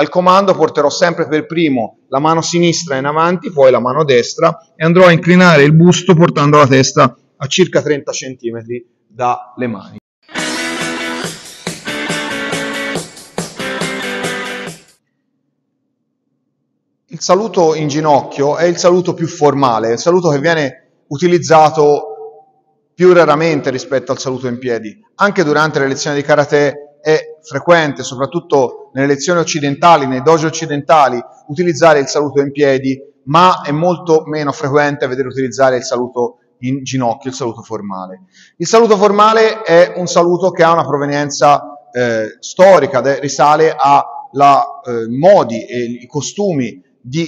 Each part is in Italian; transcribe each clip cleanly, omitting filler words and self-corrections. Al comando porterò sempre per primo la mano sinistra in avanti, poi la mano destra, e andrò a inclinare il busto portando la testa a circa 30 cm dalle mani. Il saluto in ginocchio è il saluto più formale, il saluto che viene utilizzato più raramente rispetto al saluto in piedi. Anche durante le lezioni di karate è frequente, soprattutto nelle lezioni occidentali, nei dojo occidentali, utilizzare il saluto in piedi, ma è molto meno frequente vedere utilizzare il saluto in ginocchio, il saluto formale. Il saluto formale è un saluto che ha una provenienza storica, risale ai modi e i costumi di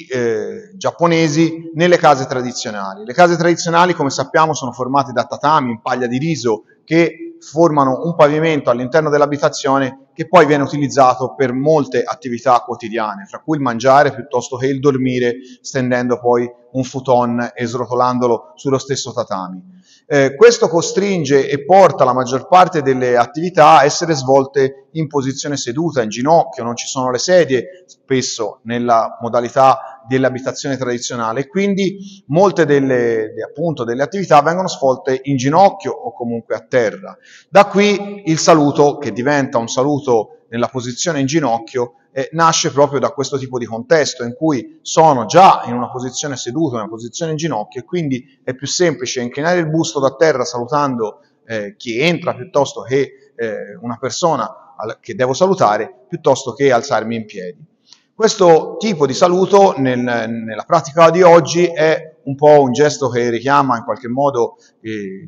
giapponesi nelle case tradizionali. Le case tradizionali, come sappiamo, sono formate da tatami in paglia di riso che formano un pavimento all'interno dell'abitazione che poi viene utilizzato per molte attività quotidiane, fra cui il mangiare piuttosto che il dormire, stendendo poi un futon e srotolandolo sullo stesso tatami. Questo costringe e porta la maggior parte delle attività a essere svolte in posizione seduta, in ginocchio, non ci sono le sedie spesso nella modalità dell'abitazione tradizionale, quindi molte delle attività vengono svolte in ginocchio o comunque a terra. Da qui il saluto, che diventa un saluto nella posizione in ginocchio, nasce proprio da questo tipo di contesto in cui sono già in una posizione seduta, in una posizione in ginocchio, e quindi è più semplice inclinare il busto da terra salutando chi entra piuttosto che una persona che devo salutare, piuttosto che alzarmi in piedi. Questo tipo di saluto nella pratica di oggi è un po' un gesto che richiama in qualche modo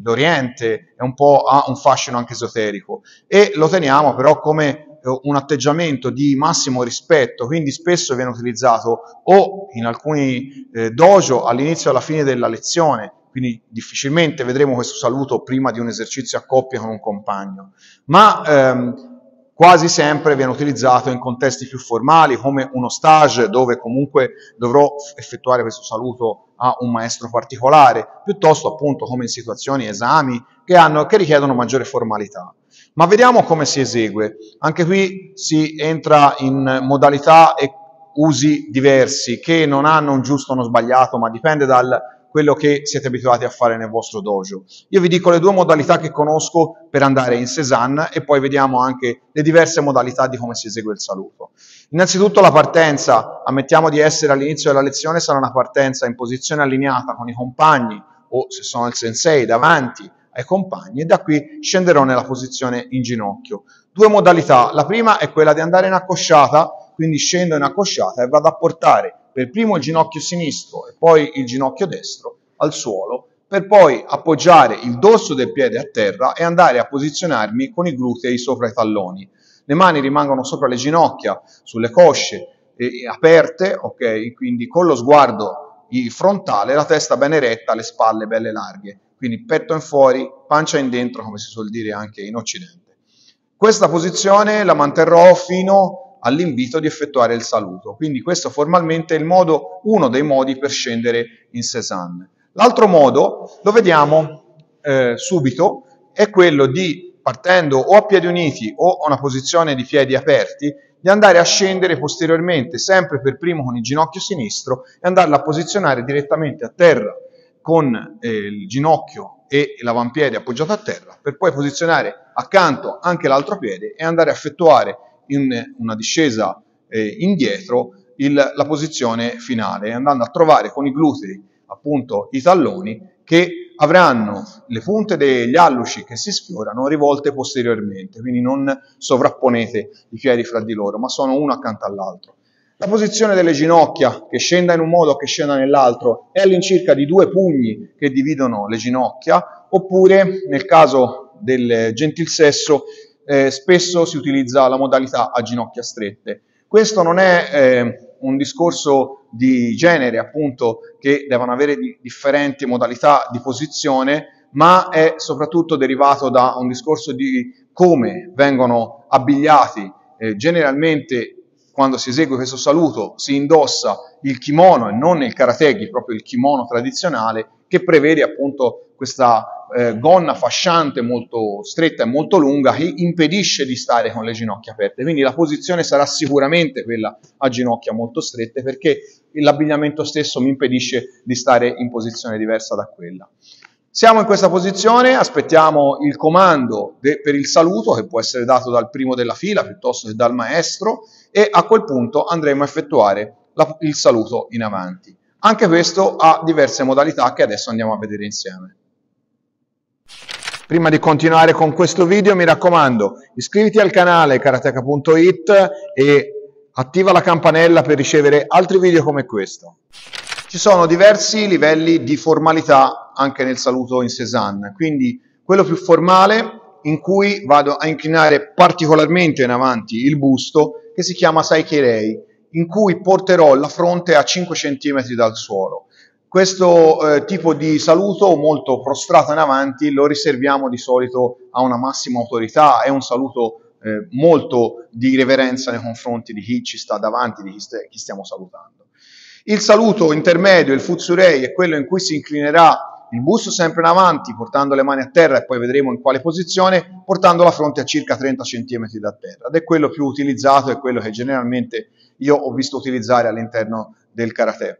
l'Oriente, è un po' ha un fascino anche esoterico, e lo teniamo però come un atteggiamento di massimo rispetto, quindi spesso viene utilizzato o in alcuni dojo all'inizio e alla fine della lezione, quindi difficilmente vedremo questo saluto prima di un esercizio a coppia con un compagno, ma quasi sempre viene utilizzato in contesti più formali, come uno stage dove comunque dovrò effettuare questo saluto a un maestro particolare, piuttosto appunto come in situazioni, esami che richiedono maggiore formalità. Ma vediamo come si esegue. Anche qui si entra in modalità e usi diversi che non hanno un giusto o uno sbagliato, ma dipende da quello che siete abituati a fare nel vostro dojo. Io vi dico le due modalità che conosco per andare in seiza e poi vediamo anche le diverse modalità di come si esegue il saluto. Innanzitutto la partenza, ammettiamo di essere all'inizio della lezione, sarà una partenza in posizione allineata con i compagni o, se sono il sensei, davanti ai compagni, e da qui scenderò nella posizione in ginocchio. Due modalità: la prima è quella di andare in accosciata, quindi scendo in accosciata e vado a portare per primo il ginocchio sinistro e poi il ginocchio destro al suolo, per poi appoggiare il dorso del piede a terra e andare a posizionarmi con i glutei sopra i talloni. Le mani rimangono sopra le ginocchia, sulle cosce aperte, ok? Quindi con lo sguardo frontale, la testa ben eretta, le spalle belle larghe. Quindi petto in fuori, pancia in dentro, come si suol dire anche in Occidente. Questa posizione la manterrò fino all'invito di effettuare il saluto. Quindi questo formalmente è il modo, uno dei modi per scendere in seiza. L'altro modo lo vediamo subito, è quello di, partendo o a piedi uniti o a una posizione di piedi aperti, di andare a scendere posteriormente, sempre per primo con il ginocchio sinistro, e andarla a posizionare direttamente a terra, con il ginocchio e l'avampiede appoggiato a terra, per poi posizionare accanto anche l'altro piede e andare a effettuare in una discesa indietro la posizione finale, andando a trovare con i glutei appunto i talloni, che avranno le punte degli alluci che si sfiorano rivolte posteriormente, quindi non sovrapponete i piedi fra di loro, ma sono uno accanto all'altro. La posizione delle ginocchia, che scenda in un modo o che scenda nell'altro, è all'incirca di 2 pugni che dividono le ginocchia, oppure nel caso del gentil sesso spesso si utilizza la modalità a ginocchia strette. Questo non è un discorso di genere, appunto, che devono avere differenti modalità di posizione, ma è soprattutto derivato da un discorso di come vengono abbigliati generalmente quando si esegue questo saluto si indossa il kimono e non il karategi, proprio il kimono tradizionale, che prevede appunto questa gonna fasciante molto stretta e molto lunga che impedisce di stare con le ginocchia aperte. Quindi la posizione sarà sicuramente quella a ginocchia molto strette, perché l'abbigliamento stesso mi impedisce di stare in posizione diversa da quella. Siamo in questa posizione, aspettiamo il comando per il saluto, che può essere dato dal primo della fila piuttosto che dal maestro, e a quel punto andremo a effettuare il saluto in avanti. Anche questo ha diverse modalità che adesso andiamo a vedere insieme. Prima di continuare con questo video, mi raccomando, iscriviti al canale Karateka.it e attiva la campanella per ricevere altri video come questo. Ci sono diversi livelli di formalità anche nel saluto in seisan, quindi quello più formale, in cui vado a inclinare particolarmente in avanti il busto, che si chiama Saikeirei, in cui porterò la fronte a 5 cm dal suolo. Questo tipo di saluto molto prostrato in avanti lo riserviamo di solito a una massima autorità, è un saluto molto di reverenza nei confronti di chi ci sta davanti, di chi stiamo salutando. Il saluto intermedio, il Futsūrei, è quello in cui si inclinerà il busto sempre in avanti, portando le mani a terra, e poi vedremo in quale posizione, portando la fronte a circa 30 cm da terra. Ed è quello più utilizzato, è quello che generalmente io ho visto utilizzare all'interno del karate.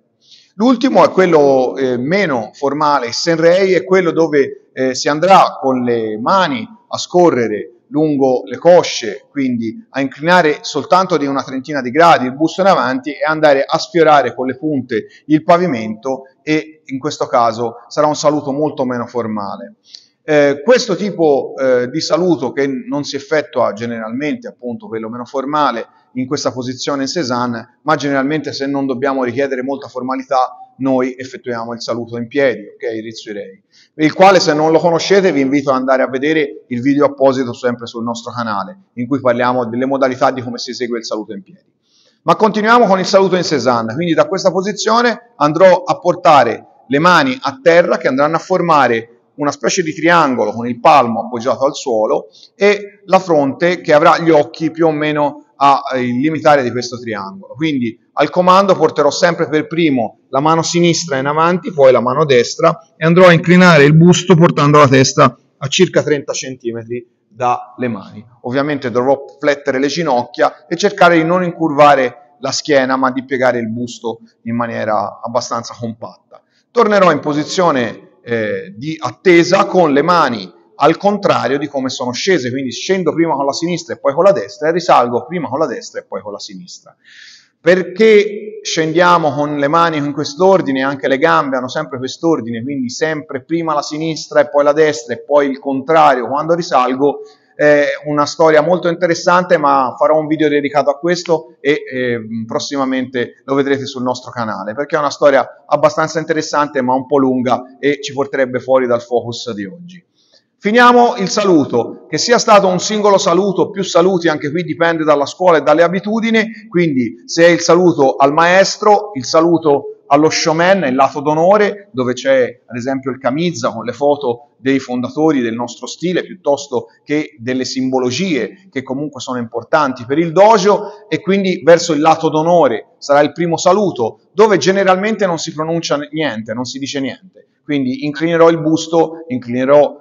L'ultimo è quello meno formale, il Senrei, è quello dove si andrà con le mani a scorrere lungo le cosce, quindi a inclinare soltanto di una trentina di gradi il busto in avanti e andare a sfiorare con le punte il pavimento, e in questo caso sarà un saluto molto meno formale. Questo tipo di saluto, che non si effettua generalmente, appunto quello meno formale, in questa posizione in seisan, ma generalmente se non dobbiamo richiedere molta formalità noi effettuiamo il saluto in piedi, ok, Ritsurei, il quale, se non lo conoscete, vi invito ad andare a vedere il video apposito sempre sul nostro canale, in cui parliamo delle modalità di come si esegue il saluto in piedi. Ma continuiamo con il saluto in seisan, quindi da questa posizione andrò a portare le mani a terra, che andranno a formare una specie di triangolo con il palmo appoggiato al suolo e la fronte che avrà gli occhi più o meno il limitare di questo triangolo. Quindi al comando porterò sempre per primo la mano sinistra in avanti, poi la mano destra, e andrò a inclinare il busto portando la testa a circa 30 cm dalle mani. Ovviamente dovrò flettere le ginocchia e cercare di non incurvare la schiena, ma di piegare il busto in maniera abbastanza compatta. Tornerò in posizione di attesa con le mani al contrario di come sono scese, quindi scendo prima con la sinistra e poi con la destra, e risalgo prima con la destra e poi con la sinistra. Perché scendiamo con le mani in quest'ordine? Anche le gambe hanno sempre quest'ordine, quindi sempre prima la sinistra e poi la destra e poi il contrario quando risalgo. È una storia molto interessante, ma farò un video dedicato a questo e prossimamente lo vedrete sul nostro canale, perché è una storia abbastanza interessante ma un po' lunga e ci porterebbe fuori dal focus di oggi. Finiamo il saluto, che sia stato un singolo saluto, più saluti, anche qui dipende dalla scuola e dalle abitudini, quindi se è il saluto al maestro, il saluto allo Shomen, il lato d'onore, dove c'è ad esempio il camizza con le foto dei fondatori del nostro stile, piuttosto che delle simbologie che comunque sono importanti per il dojo, e quindi verso il lato d'onore sarà il primo saluto, dove generalmente non si pronuncia niente, non si dice niente. Quindi inclinerò il busto,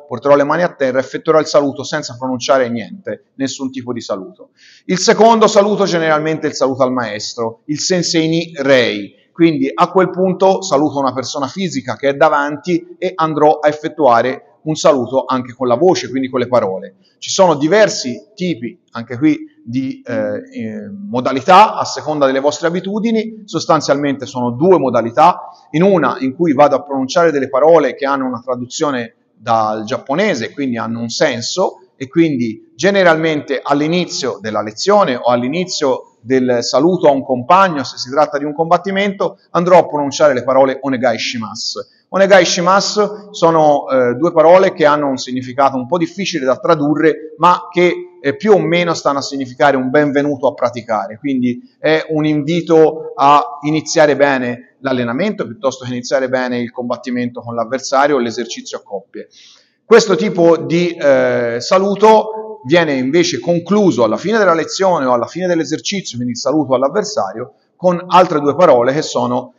porterò le mani a terra, effettuerò il saluto senza pronunciare niente, nessun tipo di saluto. Il secondo saluto generalmente è il saluto al maestro, il Sensei ni Rei. Quindi a quel punto saluto una persona fisica che è davanti e andrò a effettuare un saluto anche con la voce, quindi con le parole. Ci sono diversi tipi, anche qui, di modalità a seconda delle vostre abitudini. Sostanzialmente sono due modalità: in una in cui vado a pronunciare delle parole che hanno una traduzione dal giapponese, quindi hanno un senso, e quindi generalmente all'inizio della lezione o all'inizio del saluto a un compagno, se si tratta di un combattimento, andrò a pronunciare le parole Onegaishimasu. Onegaishimasu sono due parole che hanno un significato un po' difficile da tradurre, ma che più o meno stanno a significare un benvenuto a praticare, quindi è un invito a iniziare bene l'allenamento, piuttosto che iniziare bene il combattimento con l'avversario o l'esercizio a coppie. Questo tipo di saluto viene invece concluso alla fine della lezione o alla fine dell'esercizio, quindi il saluto all'avversario, con altre due parole che sono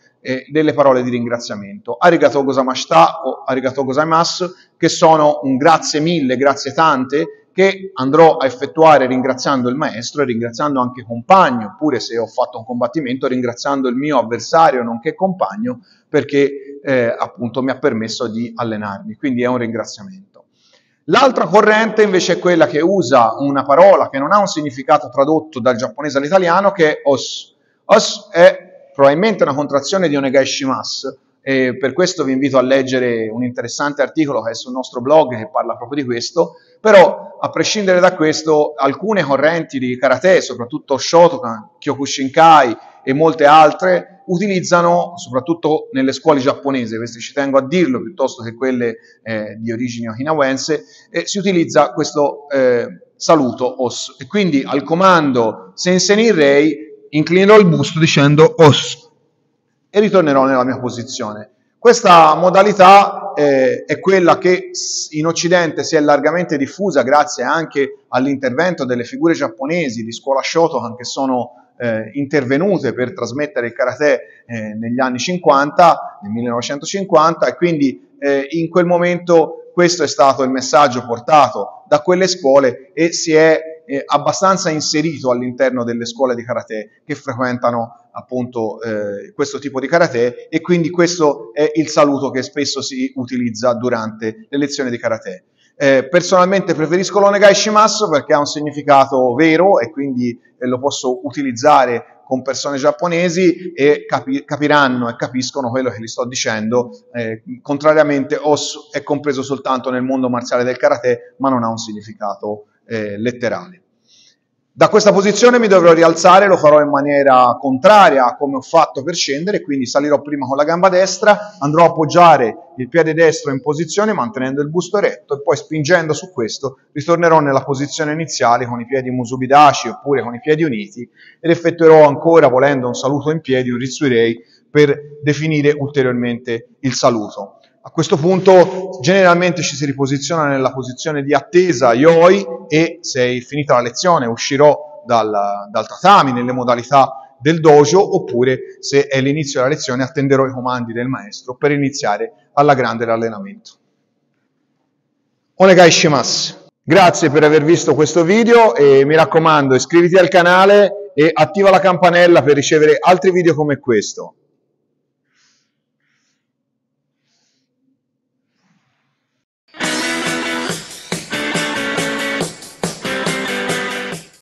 delle parole di ringraziamento. Arigatō gozaimashita o Arigatō gozaimasu, che sono un grazie mille, grazie tante, che andrò a effettuare ringraziando il maestro e ringraziando anche il compagno, oppure se ho fatto un combattimento ringraziando il mio avversario nonché compagno, perché appunto mi ha permesso di allenarmi, quindi è un ringraziamento. L'altra corrente invece è quella che usa una parola che non ha un significato tradotto dal giapponese all'italiano, che è os. Os è probabilmente una contrazione di Onegaishimasu, e per questo vi invito a leggere un interessante articolo che è sul nostro blog che parla proprio di questo. Però a prescindere da questo, alcune correnti di karate, soprattutto Shotokan, Kyokushinkai e molte altre, utilizzano, soprattutto nelle scuole giapponesi, questi ci tengo a dirlo, piuttosto che quelle di origini okinawense, si utilizza questo saluto os. E quindi al comando Sensei ni Rei inclinerò il busto dicendo os e ritornerò nella mia posizione. Questa modalità è quella che in Occidente si è largamente diffusa grazie anche all'intervento delle figure giapponesi di scuola Shotokan, che sono intervenute per trasmettere il karate negli anni 50, nel 1950, e quindi in quel momento questo è stato il messaggio portato da quelle scuole e si è abbastanza inserito all'interno delle scuole di karate che frequentano appunto questo tipo di karate, e quindi questo è il saluto che spesso si utilizza durante le lezioni di karate. Personalmente preferisco l'Onegaishimasu perché ha un significato vero e quindi lo posso utilizzare con persone giapponesi e capiranno e capiscono quello che gli sto dicendo. Contrariamente, os è compreso soltanto nel mondo marziale del karate, ma non ha un significato letterale. Da questa posizione mi dovrò rialzare, lo farò in maniera contraria a come ho fatto per scendere, quindi salirò prima con la gamba destra, andrò a appoggiare il piede destro in posizione mantenendo il busto eretto e poi spingendo su questo ritornerò nella posizione iniziale con i piedi musubidaci oppure con i piedi uniti, ed effettuerò ancora, volendo, un saluto in piedi, un Ritsurei, per definire ulteriormente il saluto. A questo punto generalmente ci si riposiziona nella posizione di attesa Yoi, e se è finita la lezione uscirò dal tatami nelle modalità del dojo, oppure se è l'inizio della lezione attenderò i comandi del maestro per iniziare alla grande l'allenamento. Onegaishimasu. Grazie per aver visto questo video e mi raccomando iscriviti al canale e attiva la campanella per ricevere altri video come questo.